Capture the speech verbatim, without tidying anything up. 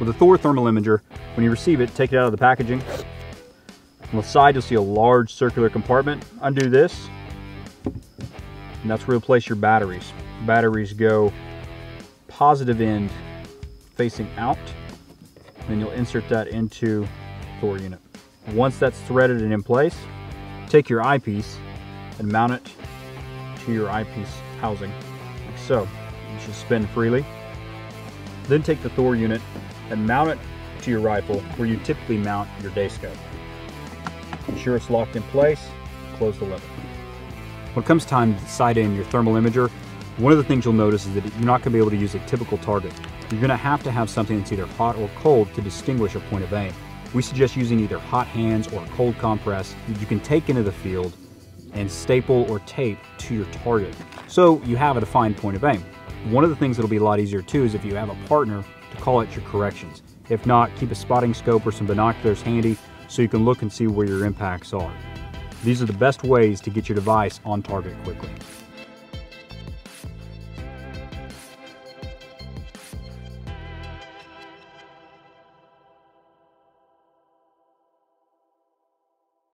With a Thor Thermal Imager, when you receive it, take it out of the packaging. On the side, you'll see a large circular compartment. Undo this, and that's where you'll place your batteries. Batteries go positive end facing out, and you'll insert that into the Thor unit. Once that's threaded and in place, take your eyepiece and mount it to your eyepiece housing, like so. You should spin freely. Then take the Thor unit and mount it to your rifle where you typically mount your day scope. Ensure it's locked in place, close the lever. When it comes time to sight in your thermal imager, one of the things you'll notice is that you're not going to be able to use a typical target. You're going to have to have something that's either hot or cold to distinguish a point of aim. We suggest using either hot hands or a cold compress that you can take into the field and staple or tape to your target, so you have a defined point of aim. One of the things that'll be a lot easier too is if you have a partner to call out your corrections. If not, keep a spotting scope or some binoculars handy so you can look and see where your impacts are. These are the best ways to get your device on target quickly.